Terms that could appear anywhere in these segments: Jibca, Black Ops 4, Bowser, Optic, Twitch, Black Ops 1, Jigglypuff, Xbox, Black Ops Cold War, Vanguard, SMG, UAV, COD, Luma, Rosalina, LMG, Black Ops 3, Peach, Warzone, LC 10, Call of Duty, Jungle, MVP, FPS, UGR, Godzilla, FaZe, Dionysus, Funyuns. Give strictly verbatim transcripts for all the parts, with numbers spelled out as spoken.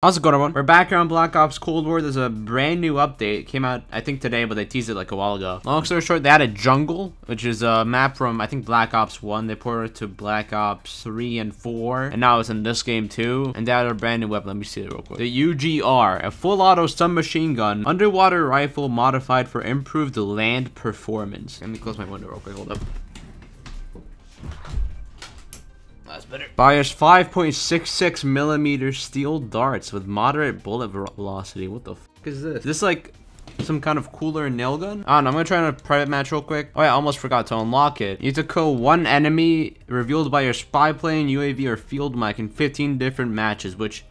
How's it going, everyone? We're back here on Black Ops Cold War. There's a brand new update. It came out, I think, today, but they teased it like a while ago. Long story short, they had a jungle, which is a map from, I think, Black Ops one. They ported it to Black Ops three and four, and now it's in this game, too. And they had a brand new weapon. Let me see it real quick. The U G R, a full-auto submachine gun, underwater rifle modified for improved land performance. Let me close my window real quick. Hold up. That's better. Fires five point six six millimeter steel darts with moderate bullet velocity. What the f is this? Is this like some kind of cooler nail gun? I don't know. I'm gonna try a private match real quick. Oh yeah, I almost forgot to unlock it. You need to kill one enemy revealed by your spy plane, U A V, or field mic in fifteen different matches, which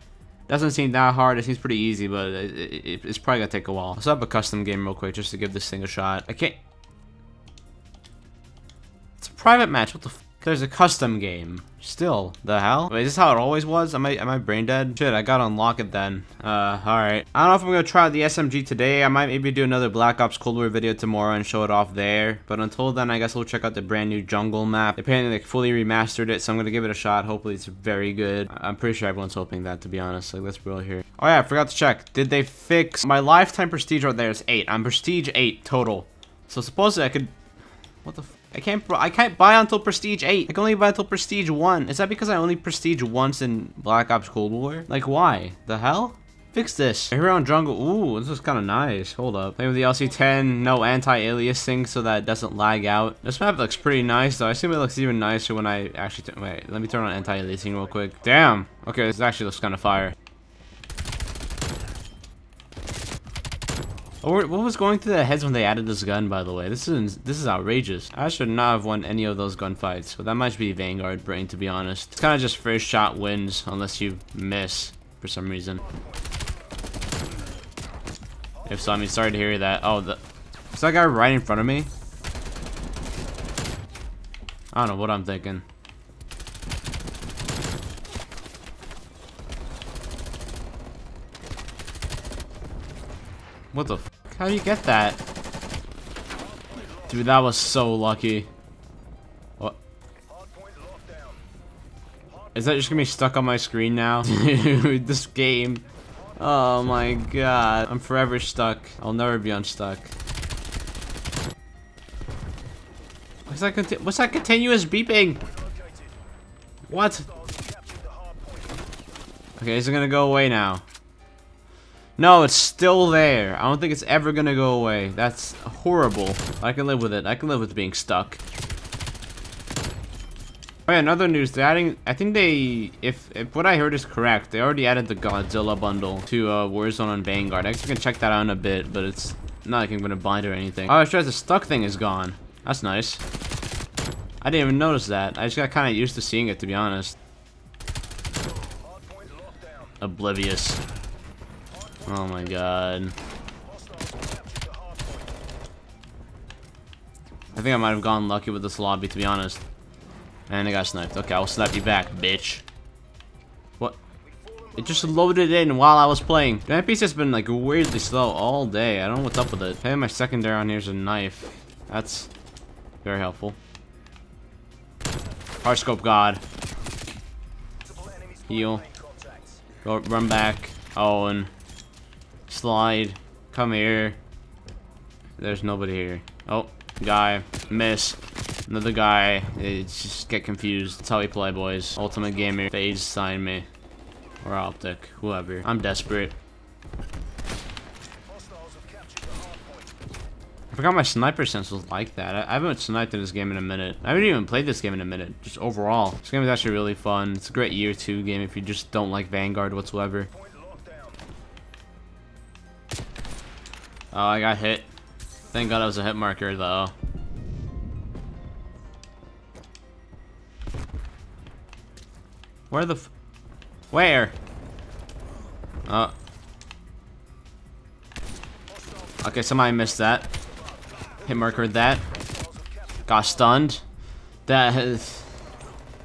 doesn't seem that hard. It seems pretty easy, but it, it, it's probably gonna take a while. Let's set up a custom game real quick just to give this thing a shot. I can't. It's a private match. What the f. There's a custom game. Still, the hell? Wait, is this how it always was? Am I am I brain dead? Shit, I gotta unlock it then. Uh, alright. I don't know if I'm gonna try the S M G today. I might maybe do another Black Ops Cold War video tomorrow and show it off there. But until then, I guess we'll check out the brand new jungle map. Apparently, they fully remastered it, so I'm gonna give it a shot. Hopefully, it's very good. I I'm pretty sure everyone's hoping that, to be honest. Like, let's be real here. Oh yeah, I forgot to check. Did they fix my lifetime prestige right there? It's eight. I'm prestige eight total. So supposedly I could. What the f. I can't I can't buy until prestige eight. I can only buy until prestige one. Is that because I only prestige once in Black Ops Cold War? Like, why? The hell? Fix this. Here on jungle. Ooh, this is kind of nice. Hold up. Play with the L C ten. No anti-aliasing, so that it doesn't lag out. This map looks pretty nice, though. I assume it looks even nicer when I actually. Wait, let me turn on anti-aliasing real quick. Damn. Okay, this actually looks kind of fire. What was going through their heads when they added this gun, by the way? This is this is outrageous. I should not have won any of those gunfights, but that might be Vanguard brain, to be honest. It's kind of just first shot wins, unless you miss for some reason. If so, I mean, sorry to hear that. Oh, the, is that guy right in front of me? I don't know what I'm thinking. What the f? How do you get that? Dude, that was so lucky. What? Is that just gonna be stuck on my screen now? Dude, this game. Oh my god. I'm forever stuck. I'll never be unstuck. What's that, conti what's that continuous beeping? What? Okay, is it gonna go away now? No, it's still there. I don't think it's ever gonna go away. That's horrible. I can live with it. I can live with being stuck. Oh yeah, another news. They're adding. I think they, if if what I heard is correct, they already added the Godzilla bundle to uh, Warzone and Vanguard. I actually can check that out in a bit, but it's not like I'm gonna bind or anything. Oh, I realized the stuck thing is gone. That's nice. I didn't even notice that. I just got kind of used to seeing it, to be honest. Oblivious. Oh my god. I think I might have gone lucky with this lobby, to be honest. And I got sniped. Okay, I'll snap you back, bitch. What? It just loaded in while I was playing. That piece has been like weirdly slow all day. I don't know what's up with it. Hey, my secondary on here is a knife. That's very helpful. Harscope god. Heal. Go, run back. Oh, and... slide. Come here. There's nobody here. Oh, guy. Miss. Another guy. It's just get confused. That's how we play, boys. Ultimate gamer. FaZe, sign me. Or Optic. Whoever. I'm desperate. I forgot my sniper sense was like that. I, I haven't sniped in this game in a minute. I haven't even played this game in a minute. Just overall. This game is actually really fun. It's a great year two game if you just don't like Vanguard whatsoever. Oh, I got hit. Thank God I was a hit marker, though. Where the f- Where? Oh. Okay, somebody missed that. Hit marker that. Got stunned. That is...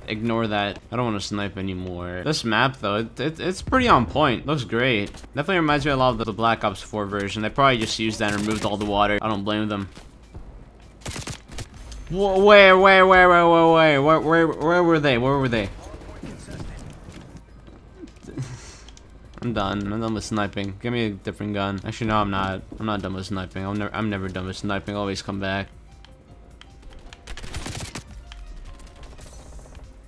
ignore that. I don't want to snipe anymore. This map, though, it, it, it's pretty on point. Looks great. Definitely reminds me a lot of the Black Ops four version. They probably just used that and removed all the water. I don't blame them. Where, where, where, where, where, where, where, where were they? Where were they? I'm done. I'm done with sniping. Give me a different gun. Actually, no, I'm not. I'm not done with sniping. I'm never. I'm never done with sniping. Always come back.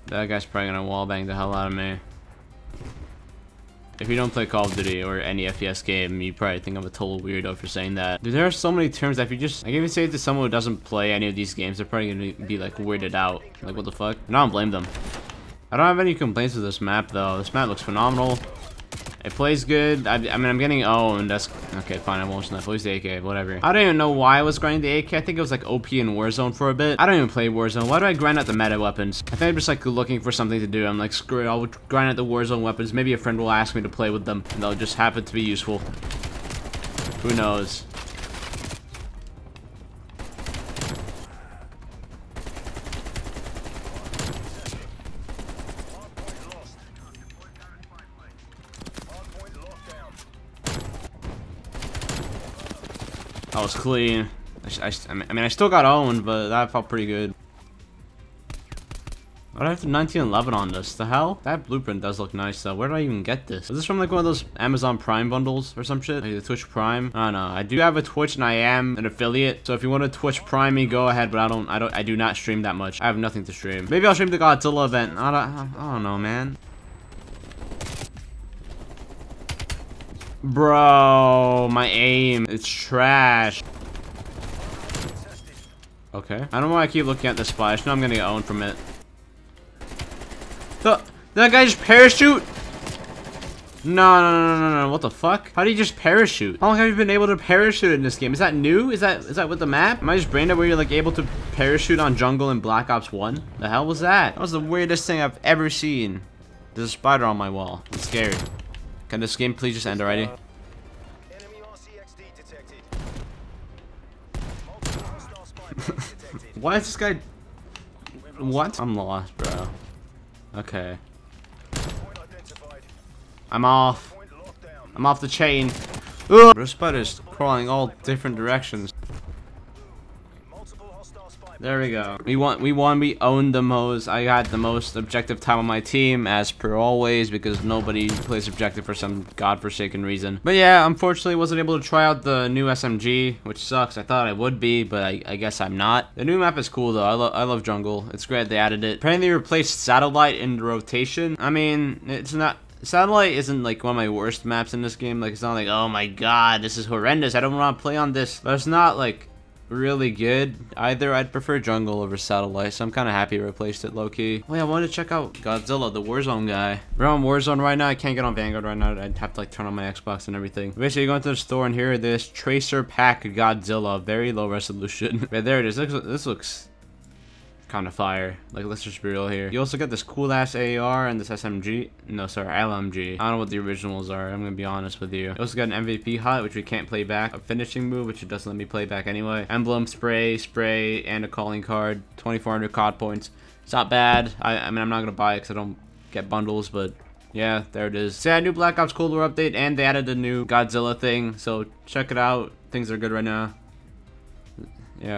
That guy's probably gonna wallbang the hell out of me. If you don't play Call of Duty or any F P S game, you probably think I'm a total weirdo for saying that. Dude, there are so many terms that if you just, like, if you say it to someone who doesn't play any of these games, they're probably gonna be like weirded out. Like, what the fuck? And I don't blame them. I don't have any complaints with this map though. This map looks phenomenal. It plays good. I, I mean, I'm getting owned. That's okay. Fine. I won't snipe. At least the A K. Whatever. I don't even know why I was grinding the A K. I think it was like O P in Warzone for a bit. I don't even play Warzone. Why do I grind out the meta weapons? I think I'm just like looking for something to do. I'm like, screw it. I'll grind out the Warzone weapons. Maybe a friend will ask me to play with them, and they'll just happen to be useful. Who knows? That was clean. I, I, I mean, I still got owned, but that felt pretty good. Why do I have to nineteen eleven on this? The hell? That blueprint does look nice, though. Where did I even get this? Is this from, like, one of those Amazon Prime bundles or some shit? Like the Twitch Prime? I don't know. I do have a Twitch, and I am an affiliate. So if you want to Twitch Prime me, go ahead. But I don't, I don't, I do not stream that much. I have nothing to stream. Maybe I'll stream the Godzilla event. I don't, I don't know, man. Bro, my aim, it's trash. Okay. I don't know why I keep looking at the splash. Now I'm gonna get owned from it. The, that guy just parachute? No, no, no, no, no, no. What the fuck? How do you just parachute? How long have you been able to parachute in this game? Is that new? Is that is that with the map? Am I just brain dead where you're like able to parachute on jungle in Black Ops one? The hell was that? That was the weirdest thing I've ever seen. There's a spider on my wall. I'm scared. Can this game please just end already? Why is this guy? What? I'm lost, bro. Okay. I'm off. I'm off the chain. Ugh! Bro, spiders crawling all different directions. There we go. We won. We won. We owned the most. I had the most objective time on my team, as per always, because nobody plays objective for some godforsaken reason. But yeah, unfortunately, wasn't able to try out the new S M G, which sucks. I thought I would be, but I, I guess I'm not. The new map is cool though. I love. I love jungle. It's great they added it. Apparently, replaced satellite in rotation. I mean, it's not. Satellite isn't like one of my worst maps in this game. Like, it's not like, oh my god, this is horrendous. I don't want to play on this. But it's not like really good either. I'd prefer jungle over satellite, so I'm kind of happy I replaced it low-key. Oh yeah, I wanted to check out Godzilla, the Warzone guy. We're on Warzone right now. I can't get on Vanguard right now. I'd have to like turn on my Xbox and everything. Basically, go into the store and here it is, Tracer Pack Godzilla, very low resolution. But there it is. This looks, this looks kind of fire. Like, let's just be real here. You also got this cool ass A R and this S M G. No, sorry, L M G. I don't know what the originals are. I'm gonna be honest with you. You also got an M V P HUT, which we can't play back. A finishing move, which it doesn't let me play back anyway. Emblem, spray, spray, and a calling card. twenty-four hundred C O D points. It's not bad. I, I mean, I'm not gonna buy it because I don't get bundles, but yeah, there it is. So yeah, new Black Ops Cold War update, and they added a new Godzilla thing. So check it out. Things are good right now. Yeah.